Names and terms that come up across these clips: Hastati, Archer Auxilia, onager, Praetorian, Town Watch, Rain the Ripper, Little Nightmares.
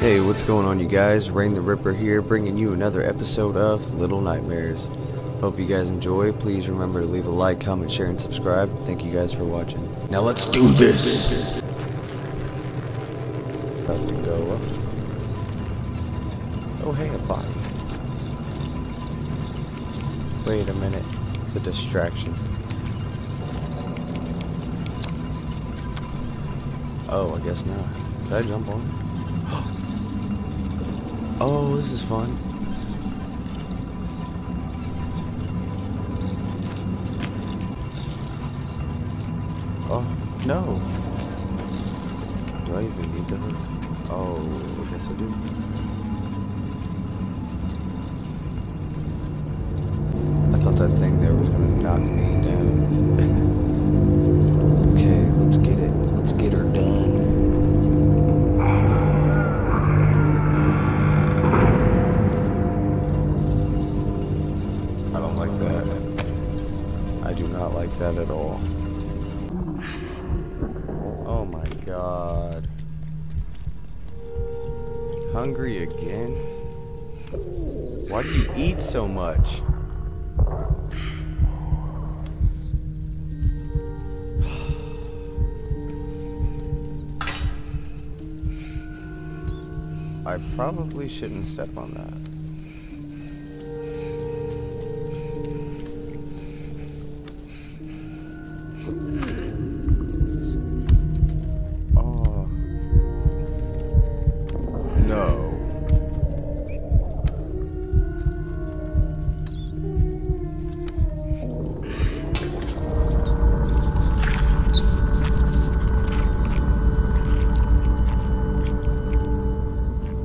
Hey, what's going on, you guys? Rain the Ripper here, bringing you another episode of Little Nightmares. Hope you guys enjoy. Please remember to leave a like, comment, share, and subscribe. Thank you guys for watching. Now let's do this! About to go up. Oh, hey, a bot. Wait a minute. It's a distraction. Oh, I guess not. Can I jump on? Oh, this is fun. Oh, no. Do I even need the hook? Oh, I guess I do. I thought that thing there was gonna knock me down. Okay, let's get it. Let's get her done. I do not like that at all. Oh my god. Hungry again? Why do you eat so much? I probably shouldn't step on that.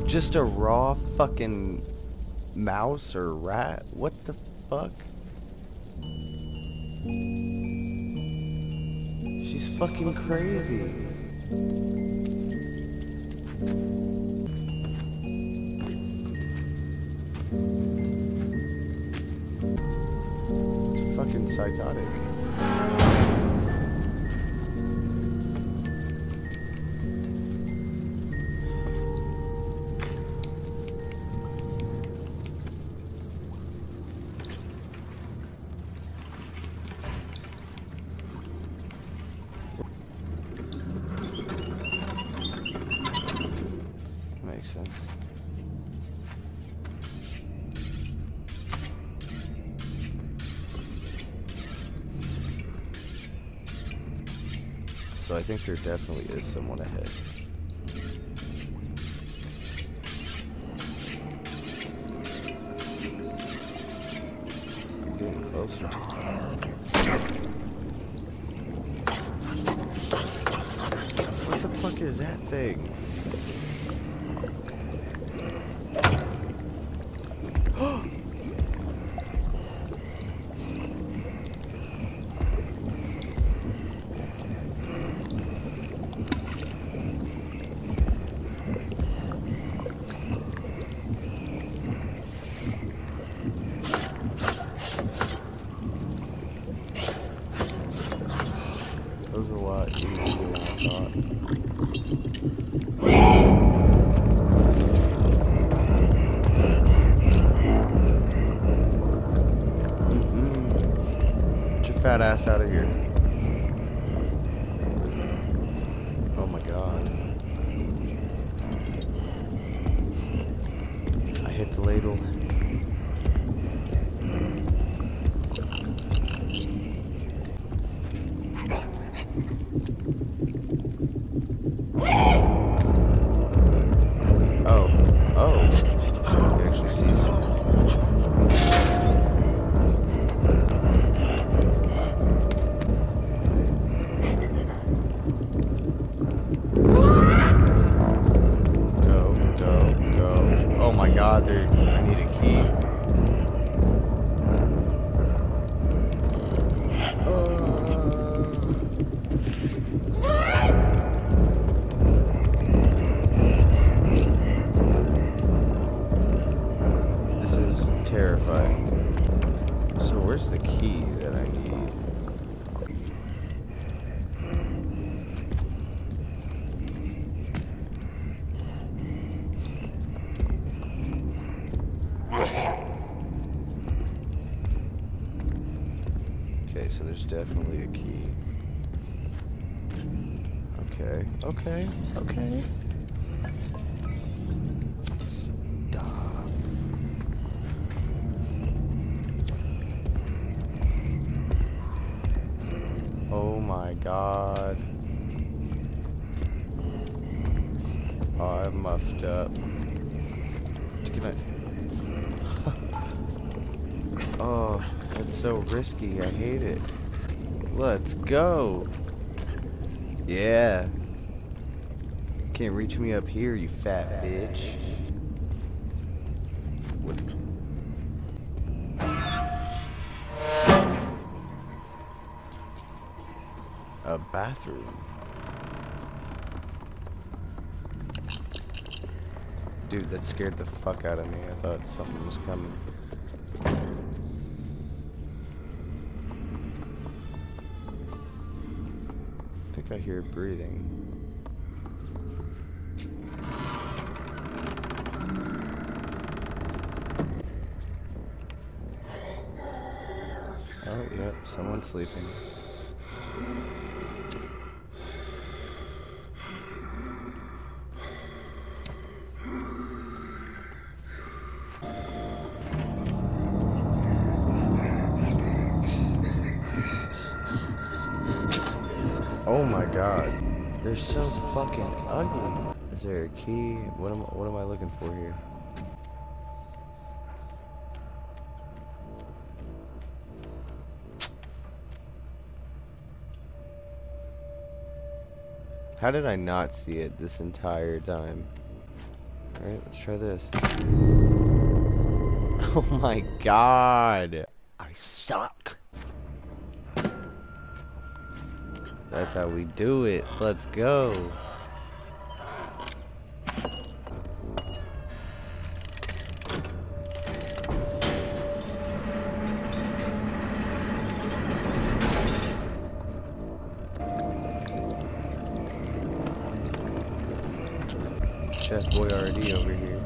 Just a raw fucking mouse or rat? What the fuck? She's fucking crazy. It's fucking psychotic. Sense. So I think there definitely is someone ahead. I'm getting closer to what the fuck is that thing? That was a lot easier than I thought. Get your fat ass out of here. Oh my god. I hit the ladle. I need a key. This is terrifying. So where's the key that I need? so there's definitely a key. Okay, okay, okay. Stop. Oh my god. Oh, I muffed up. Can I... Oh, that's so risky. I hate it. Let's go. Yeah. Can't reach me up here, you fat bitch. What? A bathroom. Dude, that scared the fuck out of me. I thought something was coming. I think I hear breathing. Oh, yep, someone's sleeping. Oh my god, they're so fucking ugly. Is there a key? What am I looking for here? How did I not see it this entire time? All right, let's try this. Oh my god, I suck. That's how we do it. Let's go. Chef boy already over here.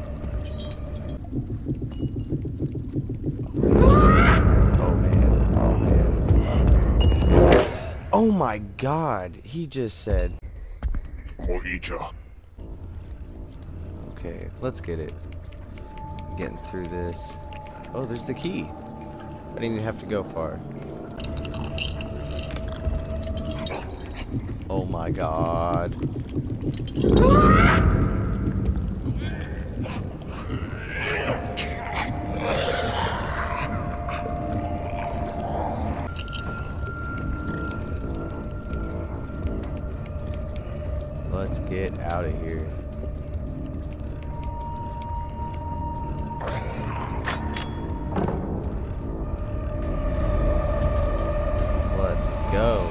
Oh my god, he just said. Okay, let's get it. I'm getting through this. Oh, there's the key. I didn't even have to go far. Oh my god. Let's get out of here. Let's go.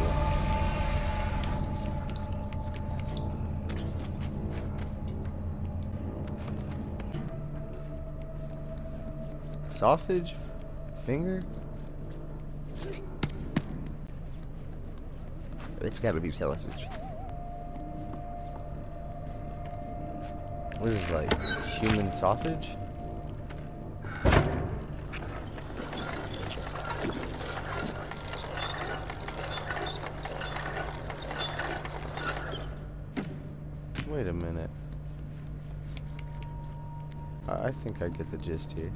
Sausage? Finger? It's gotta be sausage. What is this, like, human sausage? Wait a minute. I think I get the gist here.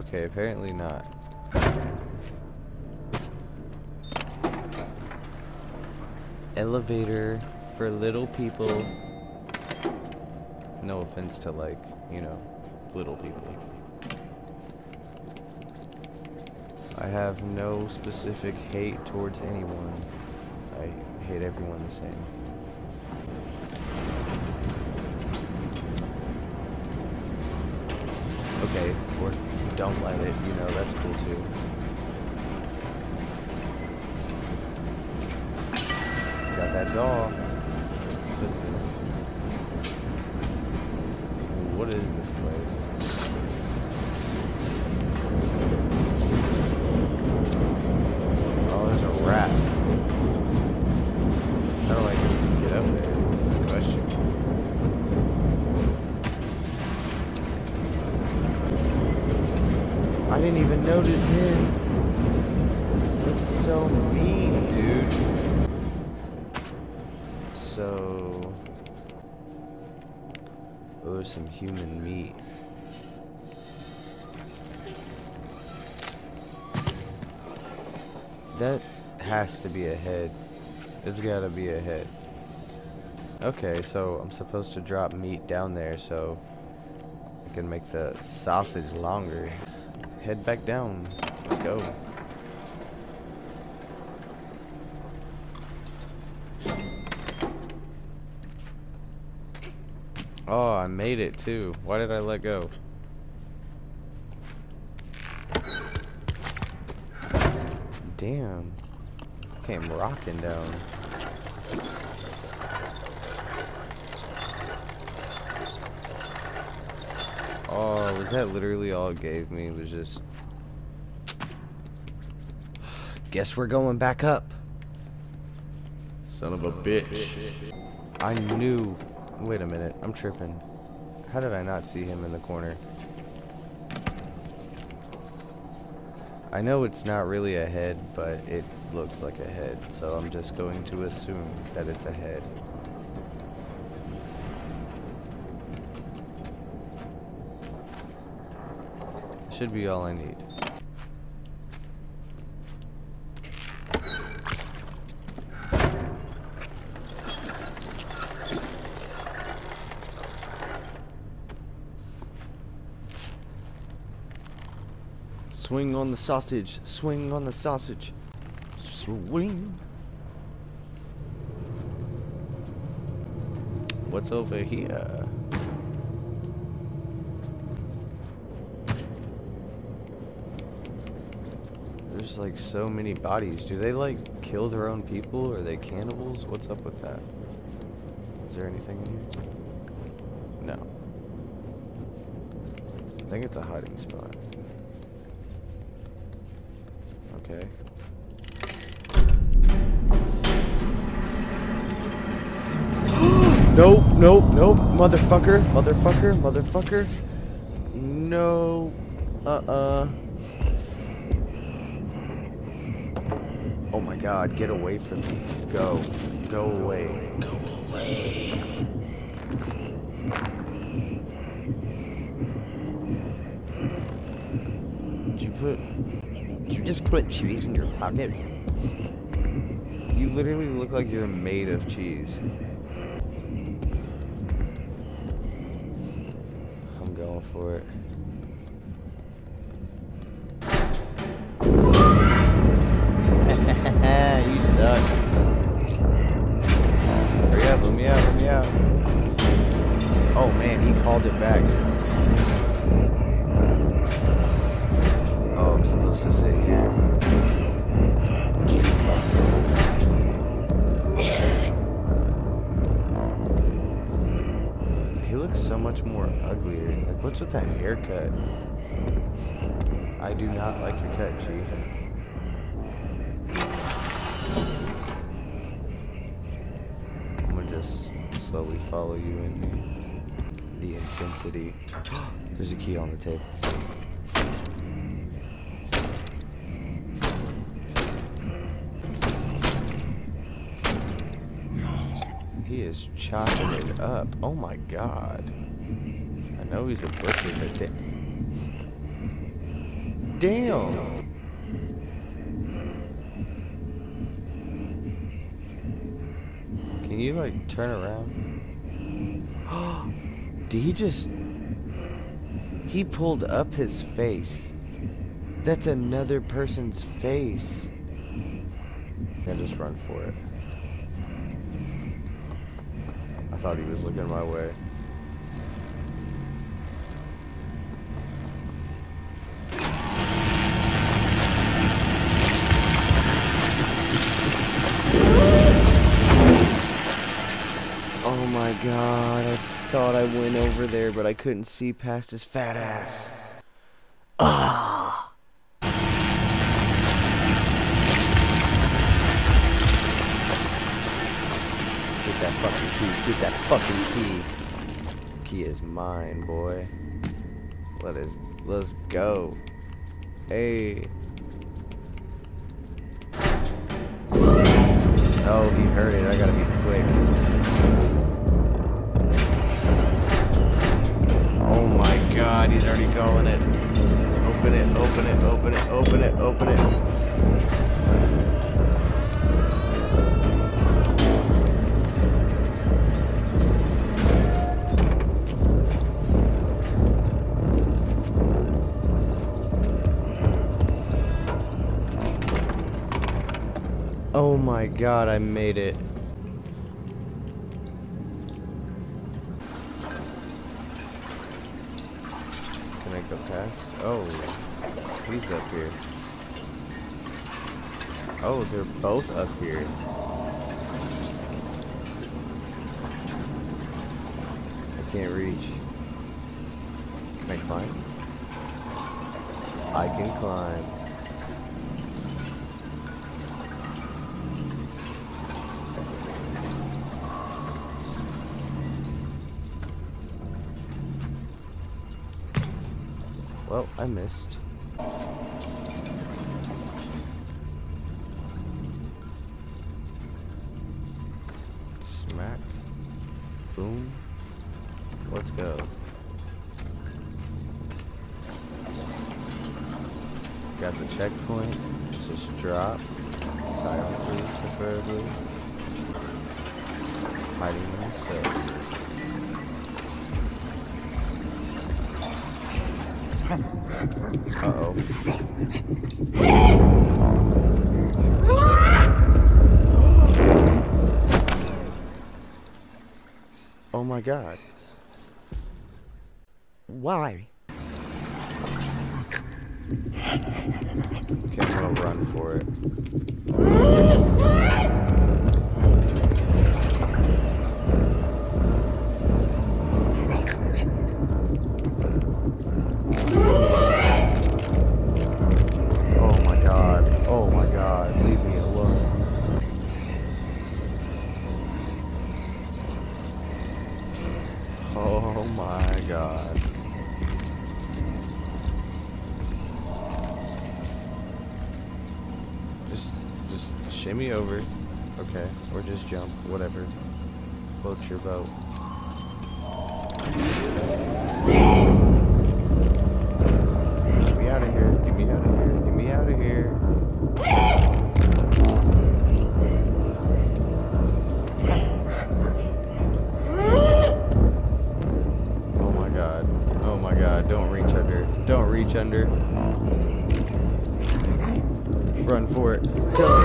Okay, apparently not. Elevator. For little people. No offense to, like, you know, little people. I have no specific hate towards anyone. I hate everyone the same. Okay, or don't let it, you know, that's cool too. Got that doll. What's this? What is this place? Oh, there's a rat. How do I get up there? That's the question. I didn't even notice him. That's so mean, dude. So... oh, some human meat. That has to be a head. It's gotta be a head. Okay, so I'm supposed to drop meat down there so I can make the sausage longer. Head back down. Let's go. Oh, I made it too. Why did I let go? Damn. Came rocking down. Oh, was that literally all it gave me? It was just... guess we're going back up. Son of a bitch. I knew... wait a minute, I'm tripping. How did I not see him in the corner? I know it's not really a head, but it looks like a head, so I'm just going to assume that it's a head. Should be all I need. Swing on the sausage, swing on the sausage, swing. What's over here? There's like so many bodies. Do they like kill their own people? Are they cannibals? What's up with that? Is there anything in here? No. I think it's a hiding spot. Okay. Nope, nope, nope, motherfucker, motherfucker, motherfucker. No, oh my god, get away from me. Go, go away. Go away. Did you put... did you just put cheese in your pocket? You literally look like you're made of cheese. I'm going for it. You suck. Hurry up, let me out, let me out. Oh man, he called it back. I'm supposed to sit here. Yes. He looks so much more uglier. Like, what's with that haircut? I do not like your cut, Chief. I'm gonna just slowly follow you in here. The intensity. There's a key on the table. He is chopping it up. Oh my god. I know he's a butcher, but damn. Can you like turn around? Did he just... he pulled up his face. That's another person's face. Now just run for it. I thought he was looking my way. Oh my god, I thought I went over there, but I couldn't see past his fat ass. Ah! Get that fucking key, get that fucking key. Key is mine, boy. Let's go. Hey. Oh, he heard it. I gotta be quick. Oh my god, he's already calling it. Open it, open it, open it, open it, open it. Oh my god, I made it. Can I go past? Oh, he's up here. Oh, they're both up here. I can't reach. Can I climb? I can climb. Well, I missed. Smack. Boom. Let's go. Got the checkpoint. Just drop. Silently, preferably. Hiding myself. Uh-oh. Oh my god. Why? Okay, I'm gonna run for it. Oh my god. Just shimmy over. Okay. Or just jump. Whatever. Float your boat. Get me out of here. Get me out of here. Get me out of here. Don't reach under. Run for it. Go.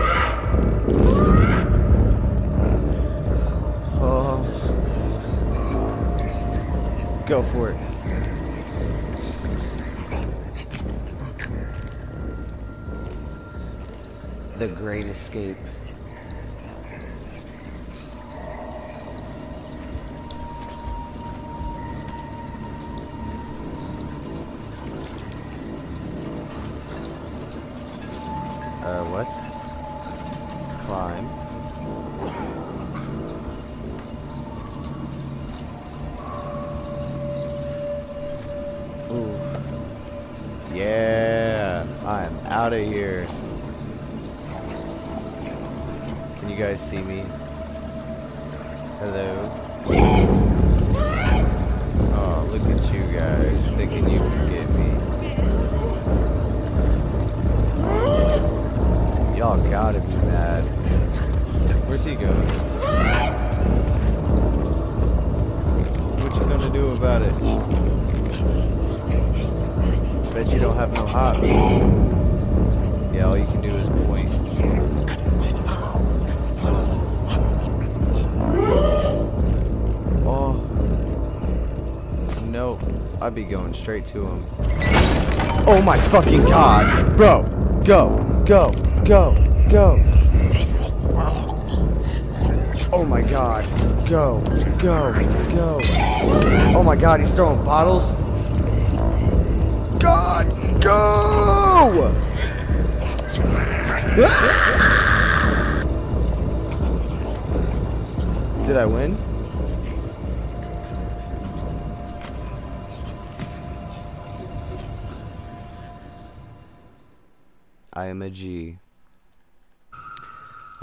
Oh. Go for it. The Great Escape. What? Climb. Ooh. Yeah, I'm out of here. Can you guys see me? Hello? Oh, look at you guys thinking you can get me. Y'all gotta be mad. Where's he going? What you gonna do about it? Bet you don't have no hops. Yeah, all you can do is point. Oh. Nope. I'd be going straight to him. Oh my fucking god! Bro! Go! Go! Go, go. Oh my god. Go, go, go. Oh my god, he's throwing bottles. God, go! Did I win? I am a G.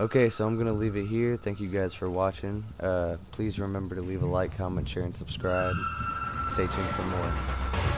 Okay, so I'm going to leave it here. Thank you guys for watching. Please remember to leave a like, comment, share, and subscribe. Stay tuned for more.